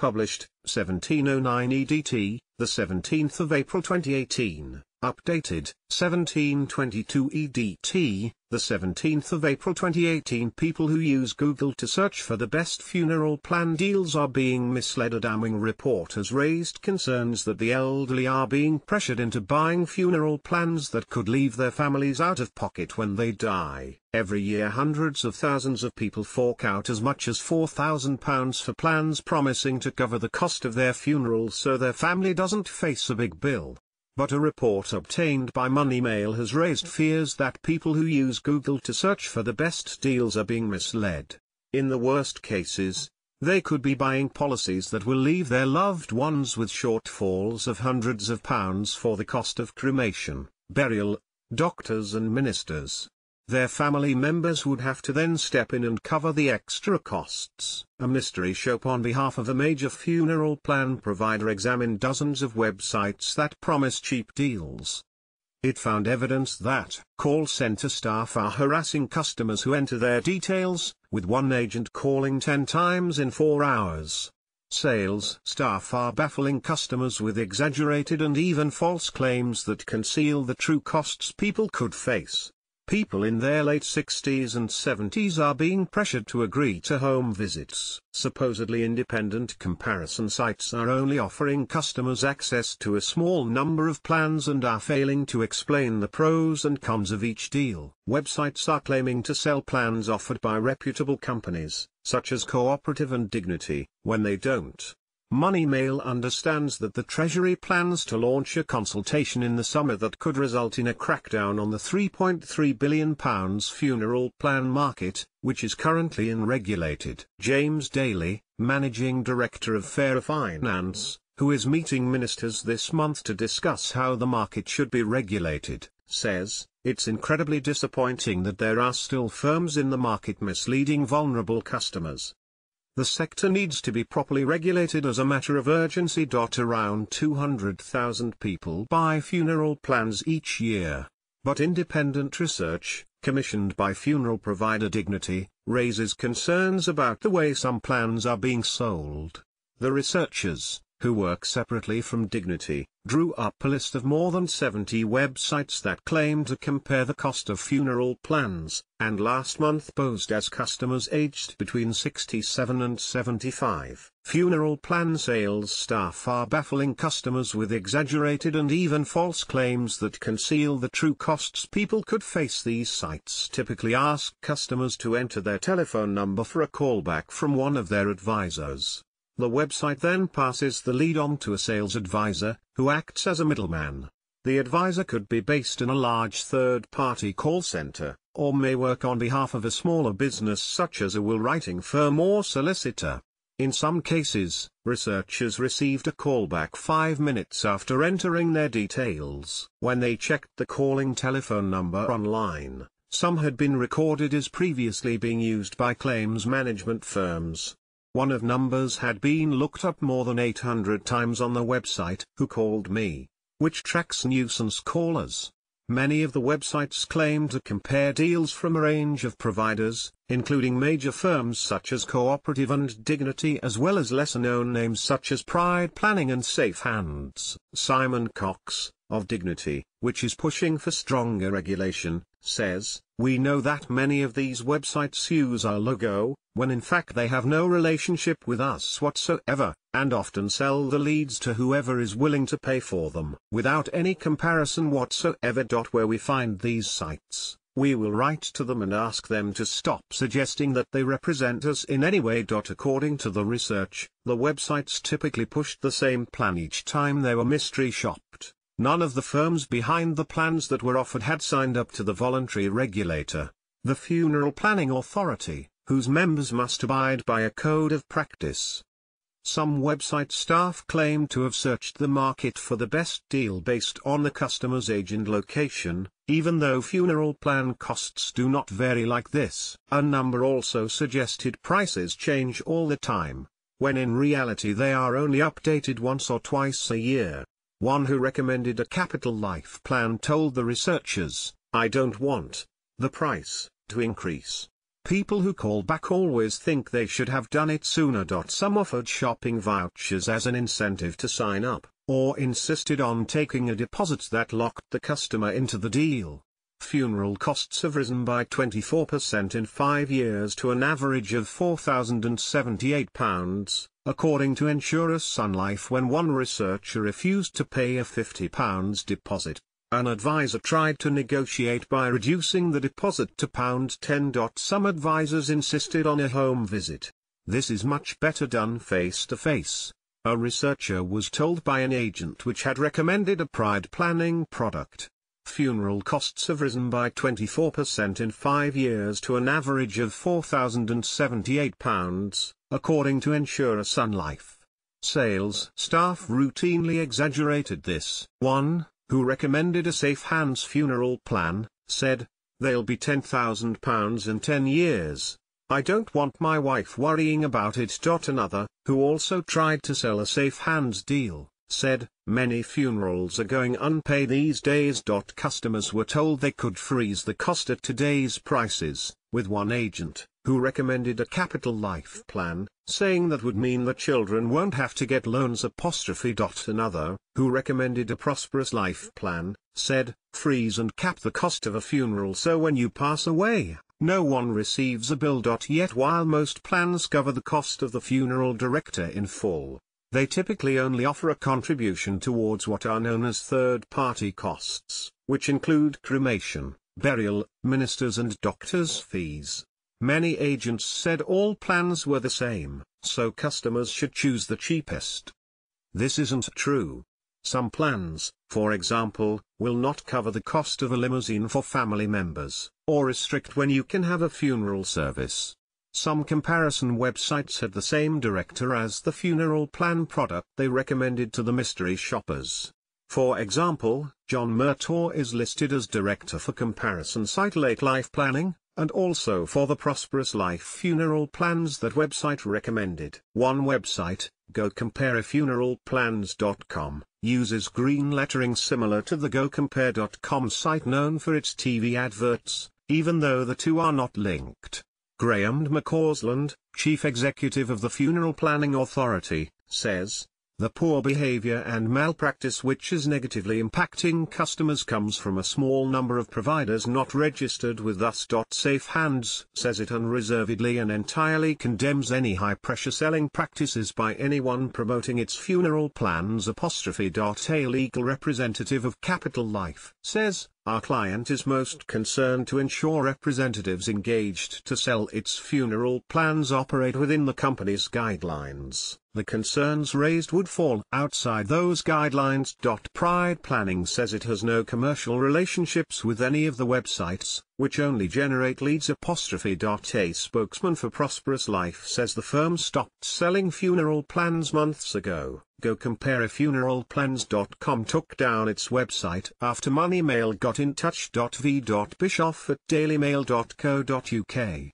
published, 1709 EDT, the 17th of April 2018, updated, 1722 EDT, the 17th of April 2018. People who use Google to search for the best funeral plan deals are being misled. A damning report has raised concerns that the elderly are being pressured into buying funeral plans that could leave their families out of pocket when they die. Every year hundreds of thousands of people fork out as much as £4,000 for plans promising to cover the cost of their funeral so their family doesn't face a big bill. But a report obtained by Money Mail has raised fears that people who use Google to search for the best deals are being misled. In the worst cases, they could be buying policies that will leave their loved ones with shortfalls of hundreds of pounds for the cost of cremation, burial, doctors and ministers. Their family members would have to then step in and cover the extra costs. A mystery shop on behalf of a major funeral plan provider examined dozens of websites that promise cheap deals. It found evidence that call center staff are harassing customers who enter their details, with one agent calling 10 times in 4 hours. Sales staff are baffling customers with exaggerated and even false claims that conceal the true costs people could face. People in their late 60s and 70s are being pressured to agree to home visits. Supposedly independent comparison sites are only offering customers access to a small number of plans and are failing to explain the pros and cons of each deal. Websites are claiming to sell plans offered by reputable companies, such as Cooperative and Dignity, when they don't. Money Mail understands that the Treasury plans to launch a consultation in the summer that could result in a crackdown on the £3.3 billion funeral plan market, which is currently unregulated. James Daly, Managing Director of Fairer Finance, who is meeting ministers this month to discuss how the market should be regulated, says, "It's incredibly disappointing that there are still firms in the market misleading vulnerable customers. The sector needs to be properly regulated as a matter of urgency." Around 200,000 people buy funeral plans each year, but independent research, commissioned by funeral provider Dignity, raises concerns about the way some plans are being sold. The researchers, who work separately from Dignity, drew up a list of more than 70 websites that claim to compare the cost of funeral plans, and last month posed as customers aged between 67 and 75. Funeral plan sales staff are baffling customers with exaggerated and even false claims that conceal the true costs people could face. These sites typically ask customers to enter their telephone number for a callback from one of their advisors. The website then passes the lead on to a sales advisor, who acts as a middleman. The advisor could be based in a large third-party call center, or may work on behalf of a smaller business such as a will-writing firm or solicitor. In some cases, researchers received a callback 5 minutes after entering their details. When they checked the calling telephone number online, some had been recorded as previously being used by claims management firms. One of numbers had been looked up more than 800 times on the website Who Called Me?, which tracks nuisance callers. Many of the websites claim to compare deals from a range of providers, including major firms such as Cooperative and Dignity, as well as lesser-known names such as Pride Planning and Safe Hands. Simon Cox, of Dignity, which is pushing for stronger regulation, says, "We know that many of these websites use our logo, when in fact they have no relationship with us whatsoever, and often sell the leads to whoever is willing to pay for them, without any comparison whatsoever. Where we find these sites, we will write to them and ask them to stop suggesting that they represent us in any way." According to the research, the websites typically pushed the same plan each time they were mystery shopped. None of the firms behind the plans that were offered had signed up to the voluntary regulator, the Funeral Planning Authority, whose members must abide by a code of practice. Some website staff claim to have searched the market for the best deal based on the customer's age and location, even though funeral plan costs do not vary like this. A number also suggested prices change all the time, when in reality they are only updated once or twice a year. One who recommended a Capital Life plan told the researchers, "I don't want the price to increase. People who call back always think they should have done it sooner. Some offered shopping vouchers as an incentive to sign up, or insisted on taking a deposit that locked the customer into the deal. Funeral costs have risen by 24% in 5 years to an average of £4,078, according to insurer Sun Life, when one researcher refused to pay a £50 deposit. An advisor tried to negotiate by reducing the deposit to £10. Some advisors insisted on a home visit. This is much better done face to face. A researcher was told by an agent which had recommended a Pride Planning product. Funeral costs have risen by 24% in 5 years to an average of £4,078, according to insurer Sun Life. Sales staff routinely exaggerated this. One, who recommended a Safe Hands funeral plan, said, "They'll be £10,000 in 10 years. I don't want my wife worrying about it." Another, who also tried to sell a Safe Hands deal, said, "Many funerals are going unpaid these days." Customers were told they could freeze the cost at today's prices, with one agent, who recommended a Capital Life plan, saying that would mean the children won't have to get loans. Another, who recommended a Prosperous Life plan, said, "Freeze and cap the cost of a funeral so when you pass away, no one receives a bill." Yet while most plans cover the cost of the funeral director in full, they typically only offer a contribution towards what are known as third-party costs, which include cremation, burial, ministers' and doctors' fees. Many agents said all plans were the same, so customers should choose the cheapest. This isn't true. Some plans, for example, will not cover the cost of a limousine for family members, or restrict when you can have a funeral service. Some comparison websites had the same director as the funeral plan product they recommended to the mystery shoppers. For example, John Murtagh is listed as director for comparison site Late Life Planning, and also for the Prosperous Life funeral plans that website recommended. One website, GoCompareFuneralPlans.com, uses green lettering similar to the GoCompare.com site known for its TV adverts, even though the two are not linked. Graham McCausland, chief executive of the Funeral Planning Authority, says, "The poor behavior and malpractice which is negatively impacting customers comes from a small number of providers not registered with us." Safe Hands says it unreservedly and entirely condemns any high-pressure selling practices by anyone promoting its funeral plans. A legal representative of Capital Life says, "Our client is most concerned to ensure representatives engaged to sell its funeral plans operate within the company's guidelines. The concerns raised would fall outside those guidelines." Pride Planning says it has no commercial relationships with any of the websites, which only generate leads. A spokesman for Prosperous Life says the firm stopped selling funeral plans months ago. GoCompareFuneralPlans.com took down its website after Money Mail got in touch. V. Bischoff at dailymail.co.uk